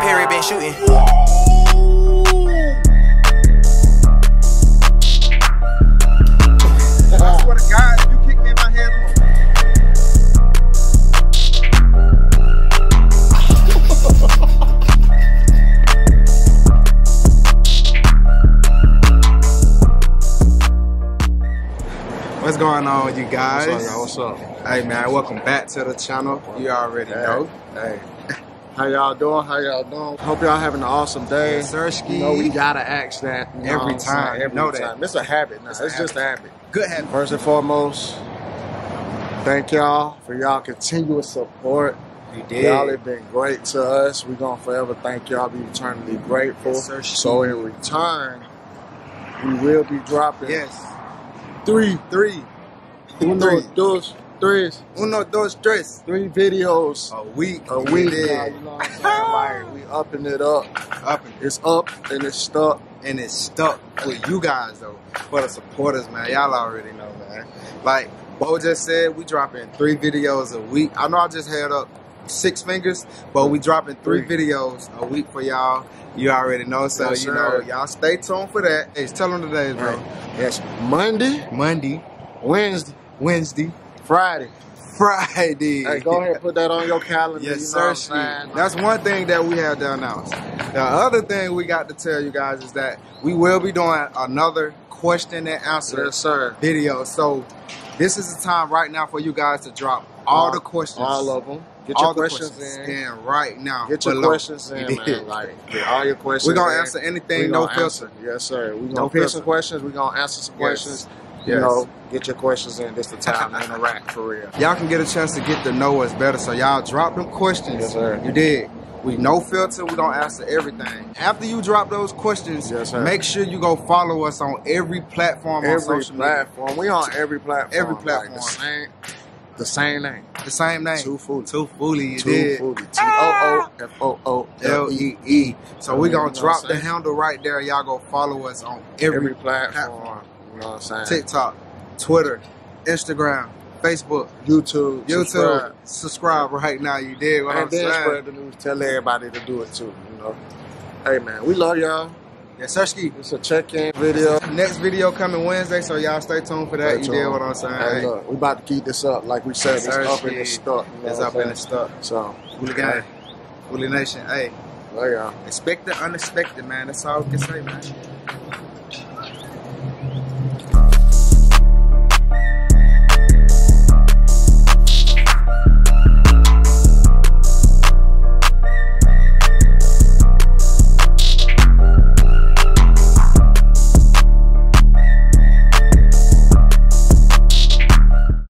Perry been shooting. What's going on, you guys? What's up, y'all? What's up? Hey, man, welcome back to the channel. You already know. Hey. How y'all doing? How y'all doing? Hope y'all having an awesome day. Sirski. You know, we gotta ask that every time. Every time. It's a habit. It's just a habit. Good habit. First and foremost, thank y'all for y'all continuous support. Y'all have been great to us. We're gonna forever thank y'all, be eternally grateful. Yes, so in return, we will be dropping. Yes. Uno, dos, tres. Three videos a week. Yeah. You know what I'm saying? Like, we upping it up. It's up and it's stuck. And it's stuck with you guys though, for the supporters, man. Y'all already know, man. Like Bo just said, we dropping 3 videos a week. I know I just held up 6 fingers, but we dropping 3 videos a week for y'all. You already know, so yes, you know, y'all stay tuned for that. Hey, tell them today, bro. Yes, Monday, Wednesday, Friday. Hey, go ahead and put that on your calendar. Yes, sir. That's one thing that we have to announce. The other thing we got to tell you guys is that we will be doing another question and answer video. So this is the time right now for you guys to drop all the questions. All of them. Get your questions in right now. Get your questions in, man. Like, get all your questions. We're gonna answer anything, no filter. Yes, sir. We're gonna pick some questions. We're gonna answer some questions. You know, get your questions in. This the time to interact for real. Y'all can get a chance to get to know us better. So y'all drop them questions. Yes, sir. You did. We no filter. We gonna answer everything. After you drop those questions, make sure you go follow us on every platform. We on every platform. Every platform. The same name. Too Foolee. TOOFOOLEE. So we gonna drop the handle right there. Y'all go follow us on every platform. You know what I'm saying? TikTok, Twitter, Instagram, Facebook, YouTube. Subscribe right now. You dig what I'm saying? And then spread the news. Tell everybody to do it too. You know. Hey man, we love y'all. Yeah, Sirski. It's a check-in video. Next video coming Wednesday, so y'all stay tuned for that. You did what I'm saying. Hey, look, we about to keep this up. Like we said, it's up and it's stuck. It's up and it's stuck. So, Foolee gang, Foolee Nation, hey. Y'all. Expect the unexpected, man. That's all we can say, man.